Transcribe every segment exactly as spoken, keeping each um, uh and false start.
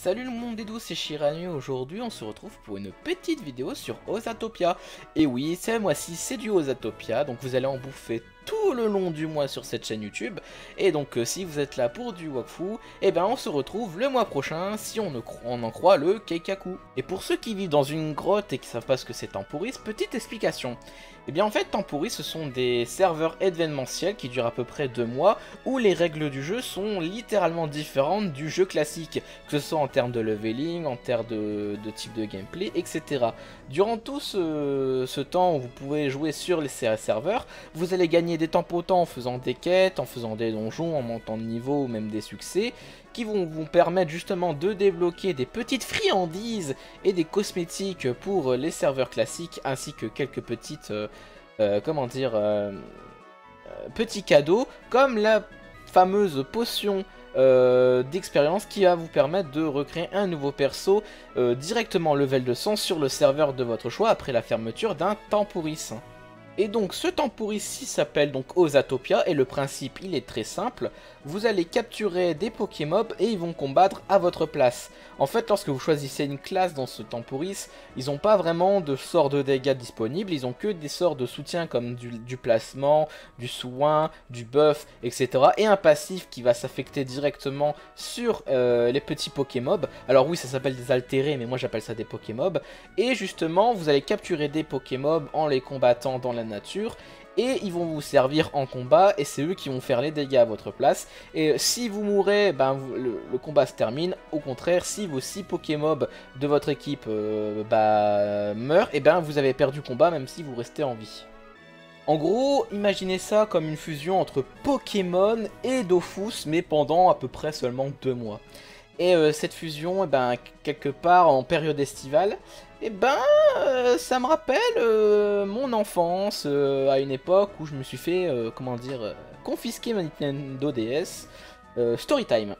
Salut le monde des doux, c'est Shira Nuit. Aujourd'hui on se retrouve pour une petite vidéo sur Osatopia. Et oui, ce mois-ci c'est du Osatopia, donc vous allez en bouffer tout le long du mois sur cette chaîne YouTube. Et donc euh, si vous êtes là pour du Wakfu, eh ben on se retrouve le mois prochain si on, ne cro on en croit le Keikaku. Et pour ceux qui vivent dans une grotte et qui savent pas ce que c'est Temporis, petite explication. Eh bien en fait Temporis ce sont des serveurs événementiels qui durent à peu près deux mois où les règles du jeu sont littéralement différentes du jeu classique, que ce soit en en termes de leveling, en termes de, de type de gameplay, et cetera. Durant tout ce, ce temps où vous pouvez jouer sur les serveurs, vous allez gagner des temps potents en faisant des quêtes, en faisant des donjons, en montant de niveau ou même des succès, qui vont vous permettre justement de débloquer des petites friandises et des cosmétiques pour les serveurs classiques, ainsi que quelques petites, euh, euh, comment dire, euh, euh, petits cadeaux, comme la fameuse potion Euh, d'expérience qui va vous permettre de recréer un nouveau perso euh, directement level deux cents sur le serveur de votre choix après la fermeture d'un Temporis. Et donc ce Temporis ici s'appelle donc Osatopia et le principe il est très simple, vous allez capturer des Pokémon et ils vont combattre à votre place. En fait lorsque vous choisissez une classe dans ce Temporis, ils n'ont pas vraiment de sorts de dégâts disponibles, ils ont que des sorts de soutien comme du, du placement, du soin, du buff, et cetera. Et un passif qui va s'affecter directement sur euh, les petits Pokémon. Alors oui ça s'appelle des altérés mais moi j'appelle ça des Pokémon. Et justement vous allez capturer des Pokémon en les combattant dans la nature et ils vont vous servir en combat et c'est eux qui vont faire les dégâts à votre place. Et si vous mourrez, ben, vous, le, le combat se termine. Au contraire, si vos six Pokémon de votre équipe euh, bah, meurent, et ben, vous avez perdu le combat même si vous restez en vie. En gros, imaginez ça comme une fusion entre Pokémon et Dofus, mais pendant à peu près seulement deux mois. Et euh, cette fusion, eh ben, quelque part en période estivale, eh ben, euh, ça me rappelle euh, mon enfance euh, à une époque où je me suis fait, euh, comment dire, euh, confisquer ma Nintendo D S. Euh, Storytime.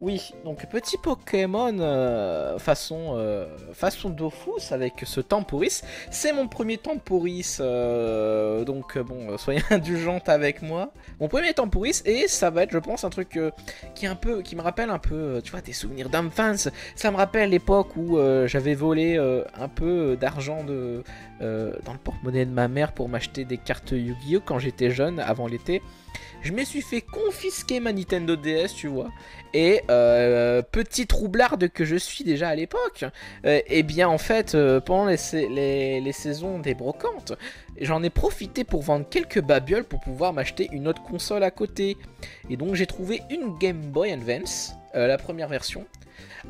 Oui, donc petit Pokémon euh, façon, euh, façon Dofus avec ce Temporis. C'est mon premier Temporis, euh, donc bon, soyez indulgente avec moi. Mon premier Temporis et ça va être, je pense, un truc euh, qui est un peu, qui me rappelle un peu, tu vois, des souvenirs d'enfance. Ça me rappelle l'époque où euh, j'avais volé euh, un peu d'argent de euh, dans le porte-monnaie de ma mère pour m'acheter des cartes Yu-Gi-Oh quand j'étais jeune, avant l'été. Je me suis fait confisquer ma Nintendo D S, tu vois. Et euh, petit troublarde que je suis déjà à l'époque, euh, et bien en fait, euh, pendant les, sa les, les saisons des brocantes, j'en ai profité pour vendre quelques babioles pour pouvoir m'acheter une autre console à côté. Et donc j'ai trouvé une Game Boy Advance, euh, la première version,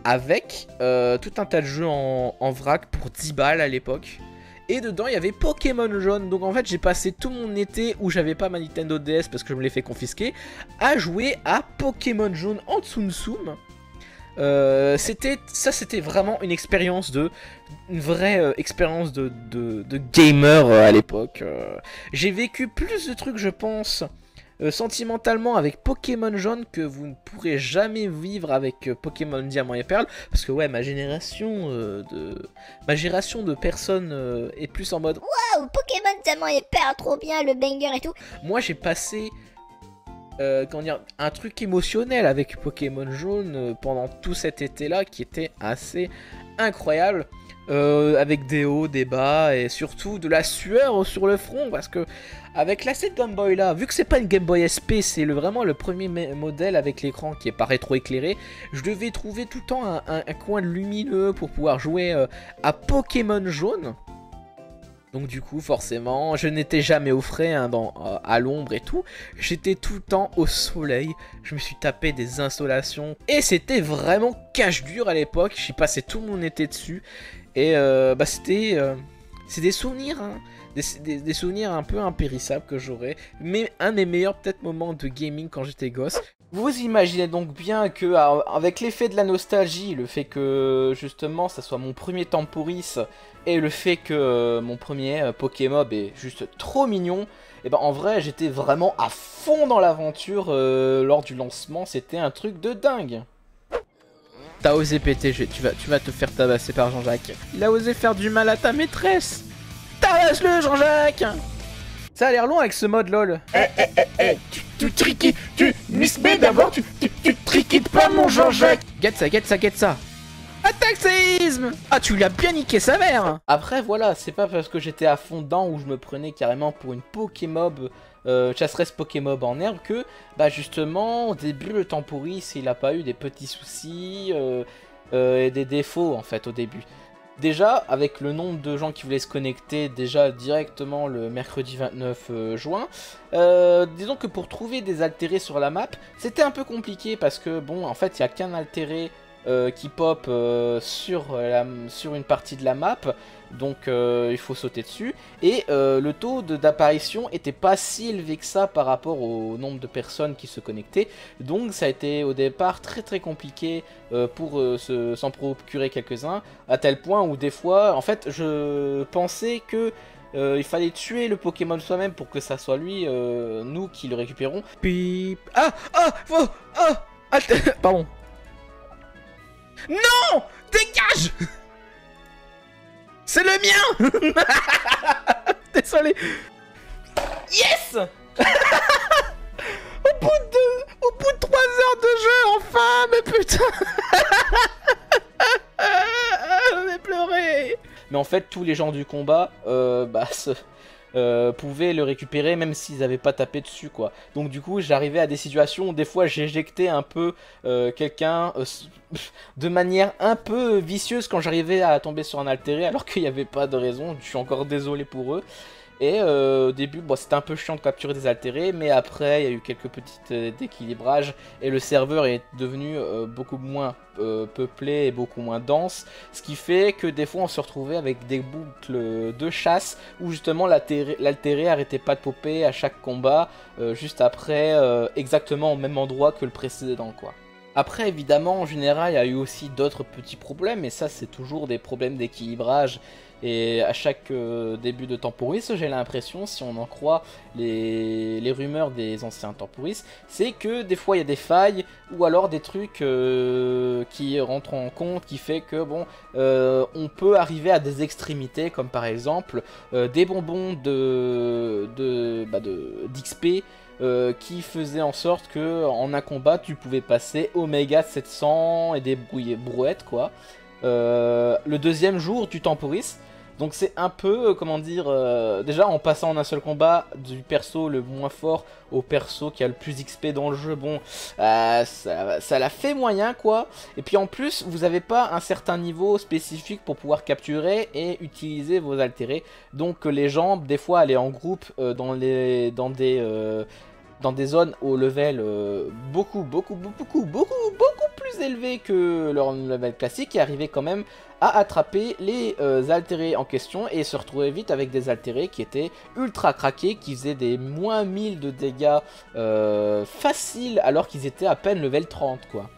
avec euh, tout un tas de jeux en, en vrac pour dix balles à l'époque. Et dedans il y avait Pokémon Jaune, donc en fait j'ai passé tout mon été où j'avais pas ma Nintendo D S parce que je me l'ai fait confisquer, à jouer à Pokémon Jaune en tsum-tsum. Euh, c'était, ça c'était vraiment une expérience de, une vraie euh, expérience de, de, de gamer euh, à l'époque. Euh, j'ai vécu plus de trucs je pense euh, sentimentalement avec Pokémon Jaune que vous ne pourrez jamais vivre avec euh, Pokémon Diamant et Perle, parce que ouais ma génération euh, de... Ma génération de personnes euh, est plus en mode waouh, Pokémon Diamant et Perle, trop bien, le banger et tout. Moi j'ai passé euh, comment dire, un truc émotionnel avec Pokémon Jaune euh, pendant tout cet été là qui était assez incroyable. Euh, avec des hauts, des bas et surtout de la sueur sur le front, parce que avec la cette Game Boy là, vu que c'est pas une Game Boy S P, c'est le, vraiment le premier modèle avec l'écran qui est pas rétro-éclairé, je devais trouver tout le temps un, un, un coin lumineux pour pouvoir jouer euh, à Pokémon Jaune. Donc du coup forcément je n'étais jamais au frais hein, dans, euh, à l'ombre et tout, j'étais tout le temps au soleil, je me suis tapé des insolations et c'était vraiment cache dur à l'époque, j'y passais tout mon été dessus et euh, bah, c'était euh, c'est des souvenirs, hein, des, des, des souvenirs un peu impérissables que j'aurais, mais un des meilleurs peut-être moments de gaming quand j'étais gosse. Vous imaginez donc bien que, avec l'effet de la nostalgie, le fait que justement ça soit mon premier Temporis et le fait que mon premier Pokémon est juste trop mignon, et ben en vrai j'étais vraiment à fond dans l'aventure euh, lors du lancement, c'était un truc de dingue. T'as osé péter, je... tu, vas... tu vas te faire tabasser par Jean-Jacques. Il a osé faire du mal à ta maîtresse. Tabasse-le Jean-Jacques. Ça a l'air long avec ce mode lol. Eh eh eh eh, tu, tu triquides, tu misbais d'abord, tu, tu, tu triquides pas mon Jean-Jacques. Get ça, get ça, get ça. Attaque séisme. Ah, tu l'as bien niqué sa mère. Après voilà, c'est pas parce que j'étais à fond dedans ou je me prenais carrément pour une Pokémob, euh, chasseresse Pokémob en herbe que, bah justement, au début le temps pourri, s'il a pas eu des petits soucis euh, euh, et des défauts en fait au début. Déjà, avec le nombre de gens qui voulaient se connecter déjà directement le mercredi vingt-neuf juin, euh, disons que pour trouver des altérés sur la map, c'était un peu compliqué parce que, bon, en fait, il n'y a qu'un altéré euh, qui pop euh, sur, la, sur une partie de la map, donc euh, il faut sauter dessus. Et euh, le taux d'apparition n'était pas si élevé que ça par rapport au nombre de personnes qui se connectaient, donc ça a été au départ très très compliqué. Euh, pour euh, s'en procurer quelques-uns, à tel point où des fois, en fait, je pensais que euh, il fallait tuer le Pokémon soi-même pour que ça soit lui, euh, nous, qui le récupérons. Puis... Ah Ah oh, oh ah, Pardon. Non, dégage. C'est le mien. Désolé. Yes. Au bout de... Au bout de trois heures de jeu, enfin, mais putain. J'en ai pleuré. Mais en fait, tous les gens du combat, euh, bah, se, euh, pouvaient le récupérer, même s'ils n'avaient pas tapé dessus, quoi. Donc du coup, j'arrivais à des situations où des fois, j'éjectais un peu euh, quelqu'un euh, de manière un peu vicieuse quand j'arrivais à tomber sur un altéré, alors qu'il n'y avait pas de raison. Je suis encore désolé pour eux. Et euh, au début, bon, c'était un peu chiant de capturer des altérés, mais après, il y a eu quelques petits euh, déséquilibrages et le serveur est devenu euh, beaucoup moins euh, peuplé et beaucoup moins dense, ce qui fait que des fois, on se retrouvait avec des boucles de chasse où justement l'altéré arrêtait pas de popper à chaque combat, euh, juste après, euh, exactement au même endroit que le précédent, quoi. Après, évidemment, en général, il y a eu aussi d'autres petits problèmes, et ça, c'est toujours des problèmes d'équilibrage. Et à chaque euh, début de temporis, j'ai l'impression, si on en croit les, les rumeurs des anciens temporis, c'est que des fois il y a des failles ou alors des trucs euh, qui rentrent en compte, qui fait que bon, euh, on peut arriver à des extrémités comme par exemple euh, des bonbons de, de, bah de, d'X P euh, qui faisaient en sorte que en un combat tu pouvais passer Oméga sept cents et des brouettes, quoi. Euh, le deuxième jour du temporis, donc c'est un peu, euh, comment dire, euh, déjà en passant en un seul combat du perso le moins fort au perso qui a le plus X P dans le jeu, bon, euh, ça, ça l'a fait moyen, quoi. Et puis en plus, vous n'avez pas un certain niveau spécifique pour pouvoir capturer et utiliser vos altérés, donc les gens, des fois, allaient en groupe euh, dans, les, dans des... Euh, dans des zones au level euh, beaucoup, beaucoup, beaucoup, beaucoup, beaucoup plus élevé que leur level classique, et arrivaient quand même à attraper les euh, altérés en question et se retrouvaient vite avec des altérés qui étaient ultra craqués, qui faisaient des moins mille de dégâts euh, faciles alors qu'ils étaient à peine level trente, quoi.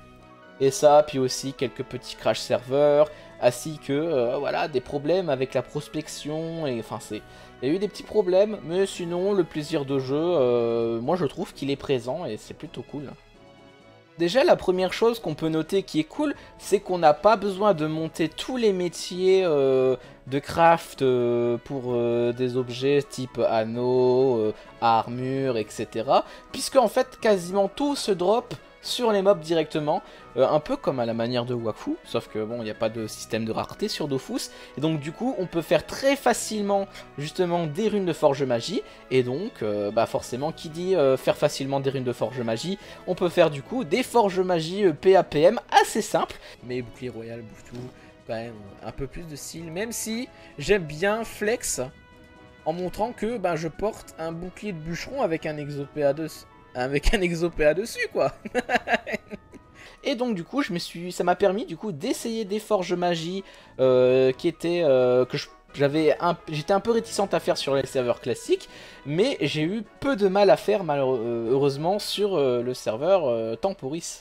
Et ça, puis aussi quelques petits crash serveurs, ainsi que euh, voilà, des problèmes avec la prospection, et enfin c'est... Il y a eu des petits problèmes, mais sinon, le plaisir de jeu, euh, moi je trouve qu'il est présent et c'est plutôt cool. Déjà, la première chose qu'on peut noter qui est cool, c'est qu'on n'a pas besoin de monter tous les métiers euh, de craft euh, pour euh, des objets type anneaux, euh, armure, et cetera. Puisque en fait, quasiment tout se drop sur les mobs directement, euh, un peu comme à la manière de Wakfu, sauf que bon, il n'y a pas de système de rareté sur Dofus, et donc du coup, on peut faire très facilement, justement, des runes de forge magie, et donc, euh, bah forcément, qui dit euh, faire facilement des runes de forge magie, on peut faire du coup des forges magie euh, P A P M assez simples, mais bouclier royal, bouffe tout, quand même un peu plus de style, même si j'aime bien flex, en montrant que bah, je porte un bouclier de bûcheron avec un exo P A deux. Avec un exo P A dessus, quoi. Et donc du coup je me suis, ça m'a permis du coup d'essayer des forges magie euh, qui étaient euh, que j'avais un... j'étais un peu réticente à faire sur les serveurs classiques, mais j'ai eu peu de mal à faire malheureusement sur euh, le serveur euh, temporis.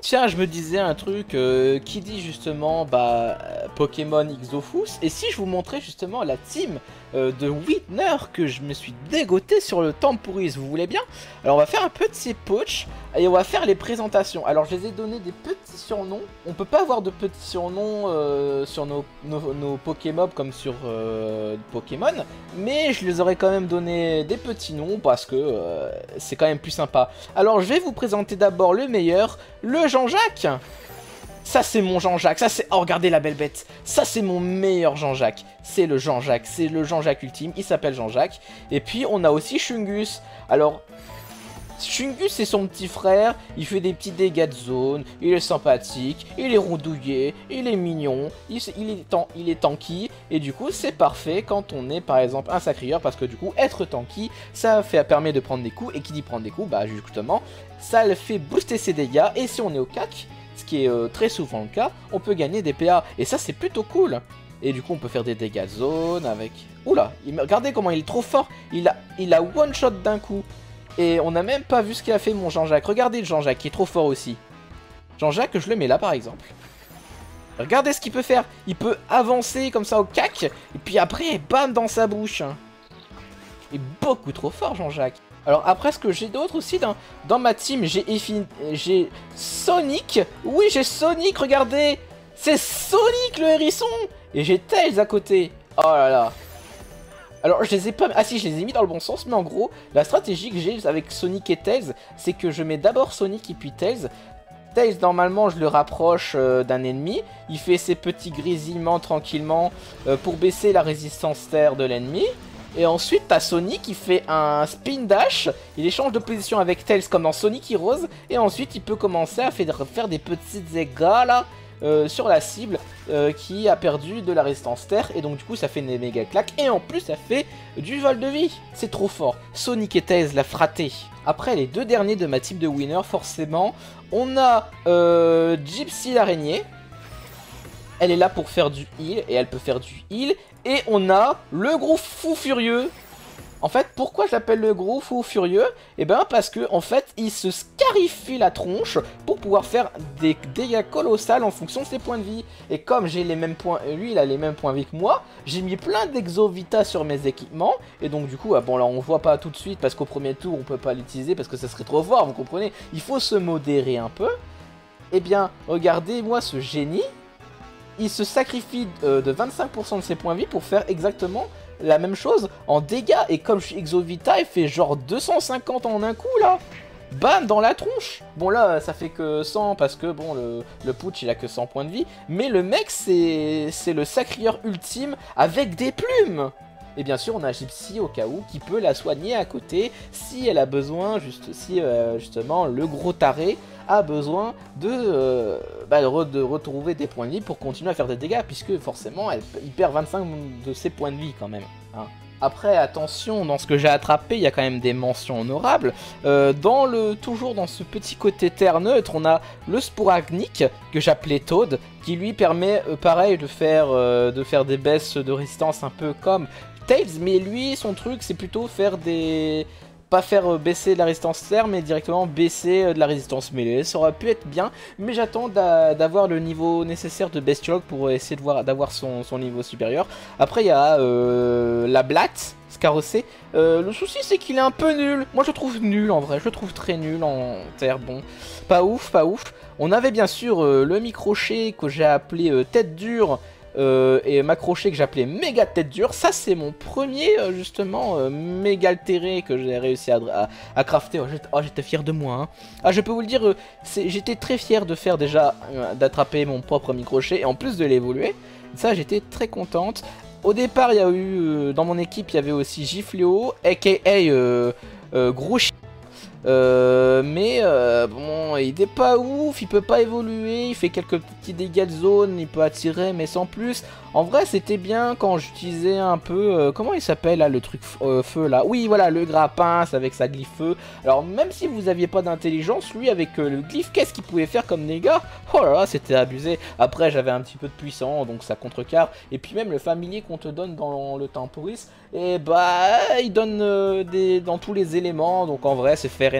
Tiens, je me disais un truc euh, qui dit justement bah Pokémon X Dofus, et si je vous montrais justement la team euh, de Whitner que je me suis dégoté sur le temporis, vous voulez bien? Alors on va faire un petit poach et on va faire les présentations. Alors je les ai donné des petits surnoms, on peut pas avoir de petits surnoms euh, sur nos, nos, nos Pokémon comme sur euh, Pokémon, mais je les aurais quand même donné des petits noms parce que euh, c'est quand même plus sympa. Alors je vais vous présenter d'abord le meilleur, le Jean-Jacques. Ça c'est mon Jean-Jacques, ça c'est... Oh regardez la belle bête. Ça c'est mon meilleur Jean-Jacques. C'est le Jean-Jacques, c'est le Jean-Jacques ultime. Il s'appelle Jean-Jacques. Et puis on a aussi Shungus. Alors... Shungus c'est son petit frère, il fait des petits dégâts de zone, il est sympathique, il est rondouillé, il est mignon, il, il, est, tan, il est tanky, et du coup c'est parfait quand on est par exemple un sacrieur, parce que du coup être tanky, ça fait, permet de prendre des coups, et qui dit prendre des coups, bah justement, ça le fait booster ses dégâts, et si on est au C A C, ce qui est euh, très souvent le cas, on peut gagner des P A, et ça c'est plutôt cool. Et du coup on peut faire des dégâts de zone avec... Oula, regardez comment il est trop fort, il a, il a one shot d'un coup. Et on n'a même pas vu ce qu'il a fait mon Jean-Jacques. Regardez le Jean-Jacques qui est trop fort aussi. Jean-Jacques, je le mets là par exemple. Regardez ce qu'il peut faire. Il peut avancer comme ça au cac. Et puis après, bam dans sa bouche. Il est beaucoup trop fort Jean-Jacques. Alors après ce que j'ai d'autre aussi dans, dans ma team, j'ai effin... j'ai Sonic. Oui j'ai Sonic, regardez. C'est Sonic le hérisson. Et j'ai Tails à côté. Oh là là. Alors je les ai pas... Ah si, je les ai mis dans le bon sens, mais en gros, la stratégie que j'ai avec Sonic et Tails, c'est que je mets d'abord Sonic et puis Tails. Tails, normalement, je le rapproche euh, d'un ennemi. Il fait ses petits grésillements tranquillement euh, pour baisser la résistance terre de l'ennemi. Et ensuite, t'as Sonic, il fait un spin dash, il échange de position avec Tails comme dans Sonic Heroes. Et ensuite, il peut commencer à faire des petits dégâts, là. Euh, sur la cible euh, qui a perdu de la résistance terre, et donc du coup ça fait une méga claque, et en plus ça fait du vol de vie. C'est trop fort, Sonic et Tails l'a fraté. Après les deux derniers de ma team de winner, forcément, on a euh, Gypsy l'araignée. Elle est là pour faire du heal, et elle peut faire du heal, et on a le gros fou furieux. En fait, pourquoi je l'appelle le gros fou furieux? Eh ben parce que en fait, il se scarifie la tronche pour pouvoir faire des dégâts colossaux en fonction de ses points de vie. Et comme j'ai les mêmes points, lui il a les mêmes points de vie que moi, j'ai mis plein d'exovita sur mes équipements. Et donc du coup, ah bon là on voit pas tout de suite parce qu'au premier tour on peut pas l'utiliser parce que ça serait trop fort, vous comprenez? Il faut se modérer un peu. Eh bien, regardez-moi ce génie. Il se sacrifie euh, de vingt-cinq pour cent de ses points de vie pour faire exactement la même chose en dégâts. Et comme je suis Exovita, il fait genre deux cent cinquante en un coup là. Bam dans la tronche. Bon là ça fait que cent parce que bon le, le putsch il a que cent points de vie. Mais le mec c'est le sacrieur ultime avec des plumes. Et bien sûr on a Gypsy au cas où qui peut la soigner à côté si elle a besoin, juste si euh, justement le gros taré a besoin de, euh, bah, de, re de retrouver des points de vie pour continuer à faire des dégâts, puisque forcément elle, il perd vingt-cinq de ses points de vie quand même, hein. Après attention, dans ce que j'ai attrapé, il y a quand même des mentions honorables. Euh, dans le, toujours dans ce petit côté terre neutre, on a le sporagnique que j'appelais Toad, qui lui permet euh, pareil de faire, euh, de faire des baisses de résistance un peu comme Tails, mais lui son truc c'est plutôt faire des... Pas faire baisser de la résistance terre, mais directement baisser de la résistance mêlée. Ça aurait pu être bien, mais j'attends d'avoir le niveau nécessaire de Bestiog pour essayer d'avoir son, son niveau supérieur. Après il y a euh, la Blatte, Scarosé. Euh, le souci c'est qu'il est un peu nul. Moi je le trouve nul en vrai, je le trouve très nul en terre. Bon, pas ouf, pas ouf. On avait bien sûr euh, le microchet que j'ai appelé euh, Tête Dure. Euh, et m'accrocher que j'appelais méga tête dure. Ça c'est mon premier euh, justement euh, méga altéré que j'ai réussi à, à, à crafter. Oh j'étais oh, fier de moi, hein. Ah je peux vous le dire, euh, j'étais très fier de faire déjà euh, d'attraper mon propre microchet et en plus de l'évoluer. Ça j'étais très contente. Au départ il y a eu euh, dans mon équipe il y avait aussi Gifléo aka euh, euh, gros ch... Euh, mais euh, bon, il est pas ouf, il peut pas évoluer, il fait quelques petits dégâts de zone, il peut attirer mais sans plus. En vrai c'était bien quand j'utilisais un peu, euh, comment il s'appelle là le truc euh, feu là. Oui voilà le grappin avec sa glyphe feu. Alors même si vous aviez pas d'intelligence, lui avec euh, le glyphe qu'est-ce qu'il pouvait faire comme dégâts? Oh là là c'était abusé. Après j'avais un petit peu de puissance donc ça contrecarre. Et puis même le familier qu'on te donne dans le temporis, et bah il donne euh, des, dans tous les éléments, donc en vrai c'est faire.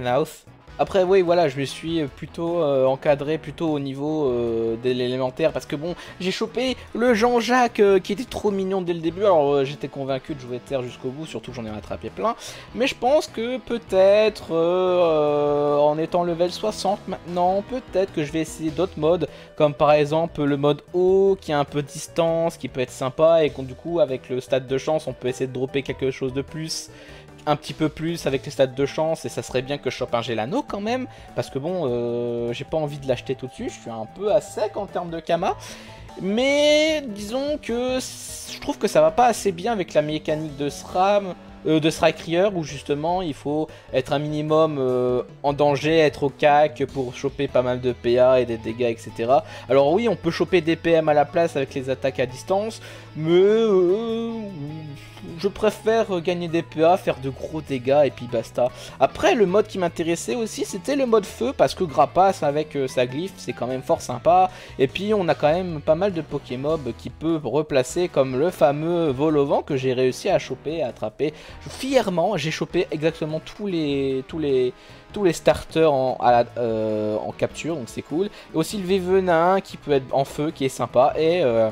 Après oui voilà je me suis plutôt euh, encadré plutôt au niveau euh, de l'élémentaire parce que bon j'ai chopé le Jean-Jacques euh, qui était trop mignon dès le début. Alors euh, j'étais convaincu de jouer terre jusqu'au bout, surtout que j'en ai rattrapé plein. Mais je pense que peut-être euh, euh, en étant level soixante maintenant, peut-être que je vais essayer d'autres modes comme par exemple le mode haut qui a un peu de distance, qui peut être sympa et du coup avec le stade de chance on peut essayer de dropper quelque chose de plus. un petit peu plus avec les stats de chance, et ça serait bien que je chope un Gelano quand même, parce que bon, euh, j'ai pas envie de l'acheter tout de suite, je suis un peu à sec en termes de Kama, mais disons que je trouve que ça va pas assez bien avec la mécanique de SRAM, euh, de Srycrier, où justement il faut être un minimum euh, en danger, être au cac pour choper pas mal de P A et des dégâts, et cetera. Alors oui, on peut choper des P M à la place avec les attaques à distance, mais... Euh, je préfère gagner des P A, faire de gros dégâts et puis basta. Après, le mode qui m'intéressait aussi, c'était le mode feu, parce que Grappas avec euh, sa glyphe, c'est quand même fort sympa. Et puis on a quand même pas mal de Pokémob qui peut replacer, comme le fameux vol au vent que j'ai réussi à choper, à attraper. Fièrement, j'ai chopé exactement tous les... tous les... tous les starters en, à la, euh, en capture, donc c'est cool. Et aussi le Vévenin qui peut être en feu, qui est sympa, et... Euh,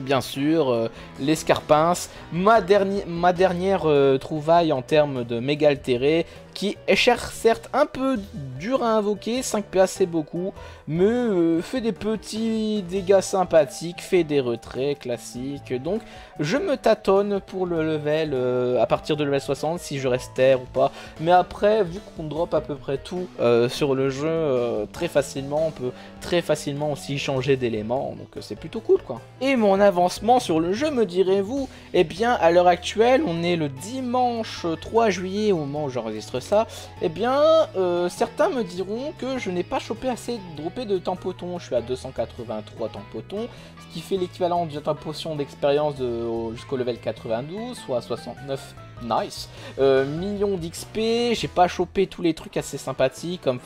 bien sûr, euh, les Scarpins, ma, derni ma dernière euh, trouvaille en termes de méga altéré, qui est cher, certes un peu dur à invoquer, cinq P A c'est beaucoup, mais euh, fait des petits dégâts sympathiques, fait des retraits classiques, donc je me tâtonne pour le level, euh, à partir de level soixante, si je reste terre ou pas, mais après, vu qu'on drop à peu près tout euh, sur le jeu, euh, très facilement, on peut très facilement aussi changer d'éléments, donc euh, c'est plutôt cool quoi. Et mon avancement sur le jeu, me direz-vous, eh bien à l'heure actuelle, on est le dimanche trois juillet, au moment où j'enregistre ça, eh bien euh, certains me diront que je n'ai pas chopé assez de droppé de tampotons, je suis à deux cent quatre-vingt-trois tampotons, ce qui fait l'équivalent d'une potion d'expérience de, jusqu'au level quatre-vingt-douze, soit soixante-neuf. Nice, euh, millions d'X P, j'ai pas chopé tous les trucs assez sympathiques comme,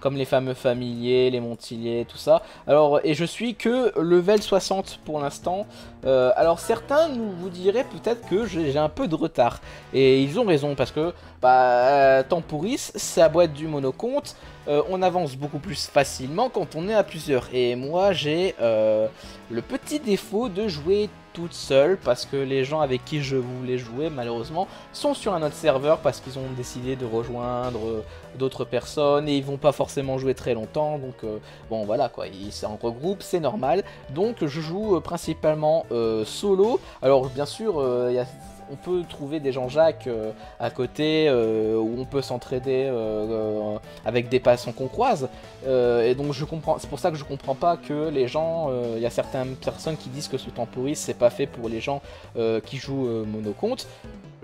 comme les fameux familiers, les montiliers, tout ça. Alors, et je suis que level soixante pour l'instant. Euh, alors certains nous vous diraient peut-être que j'ai un peu de retard, et ils ont raison parce que bah, Temporis, ça boîte du monocompte. Euh, on avance beaucoup plus facilement quand on est à plusieurs. Et moi, j'ai euh, le petit défaut de jouer toute seule, parce que les gens avec qui je voulais jouer, malheureusement, sont sur un autre serveur, parce qu'ils ont décidé de rejoindre euh, d'autres personnes, et ils vont pas forcément jouer très longtemps, donc euh, bon voilà quoi, ils s'en regroupent, c'est normal. Donc je joue euh, principalement euh, solo. Alors bien sûr, euh, y a... on peut trouver des Jean-Jacques euh, à côté, euh, où on peut s'entraider euh, euh, avec des passants qu'on croise, euh, et donc je comprends, c'est pour ça que je comprends pas que les gens, il euh, y a certaines personnes qui disent que ce temporis c'est pas fait pour les gens euh, qui jouent euh, monocompte.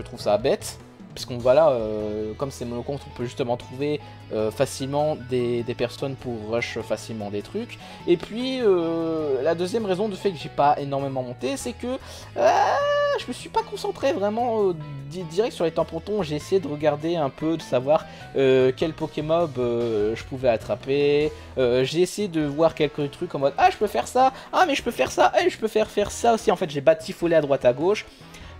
Je trouve ça bête, parce qu'on voilà, euh, comme c'est monocompte, on peut justement trouver euh, facilement des, des personnes pour rush facilement des trucs. Et puis euh, la deuxième raison du fait que j'ai pas énormément monté, c'est que euh, je me suis pas concentré vraiment euh, direct sur les tampotons. J'ai essayé de regarder un peu, de savoir euh, quel Pokémon euh, je pouvais attraper. Euh, j'ai essayé de voir quelques trucs en mode ah je peux faire ça, ah mais je peux faire ça, ah je peux faire faire ça aussi. En fait j'ai batifolé à droite à gauche.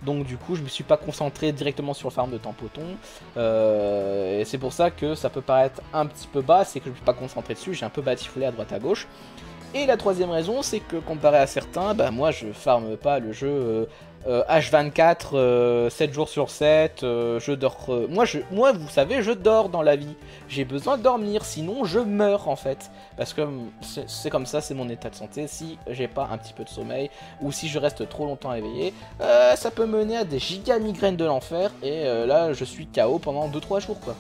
Donc du coup je me suis pas concentré directement sur le farm de tampotons, euh, et c'est pour ça que ça peut paraître un petit peu bas, c'est que je ne suis pas concentré dessus, j'ai un peu batifolé à droite à gauche. Et la troisième raison, c'est que comparé à certains, bah moi je farme pas le jeu euh, euh, H vingt-quatre, euh, sept jours sur sept, euh, je dors, euh, moi, je, moi vous savez je dors dans la vie, j'ai besoin de dormir, sinon je meurs en fait, parce que c'est comme ça, c'est mon état de santé, si j'ai pas un petit peu de sommeil, ou si je reste trop longtemps éveillé, euh, ça peut mener à des giga migraines de l'enfer, et euh, là je suis K O pendant deux trois jours quoi,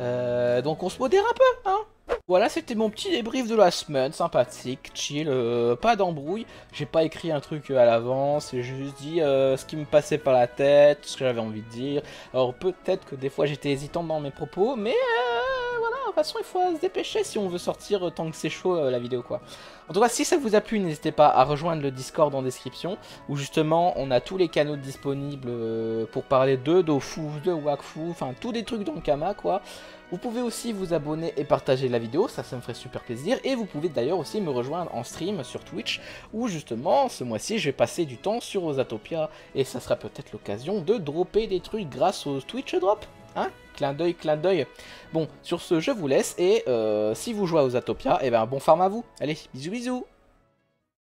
euh, donc on se modère un peu hein. Voilà, c'était mon petit débrief de la semaine, sympathique, chill, euh, pas d'embrouille, j'ai pas écrit un truc à l'avance, j'ai juste dit euh, ce qui me passait par la tête, ce que j'avais envie de dire. Alors peut-être que des fois j'étais hésitant dans mes propos, mais euh, voilà, de toute façon il faut se dépêcher si on veut sortir euh, tant que c'est chaud euh, la vidéo quoi. En tout cas, si ça vous a plu, n'hésitez pas à rejoindre le Discord en description, où justement on a tous les canaux disponibles pour parler de Dofus, de Wakfu, enfin tous des trucs dans le Kama quoi. Vous pouvez aussi vous abonner et partager la vidéo, ça, ça me ferait super plaisir. Et vous pouvez d'ailleurs aussi me rejoindre en stream sur Twitch, où justement ce mois-ci je vais passer du temps sur Osatopia, et ça sera peut-être l'occasion de dropper des trucs grâce au Twitch drop. Hein, clin d'œil, clin d'œil. Bon, sur ce, je vous laisse, et euh, si vous jouez à Osatopia, et ben bon farm à vous. Allez, bisous, bisous.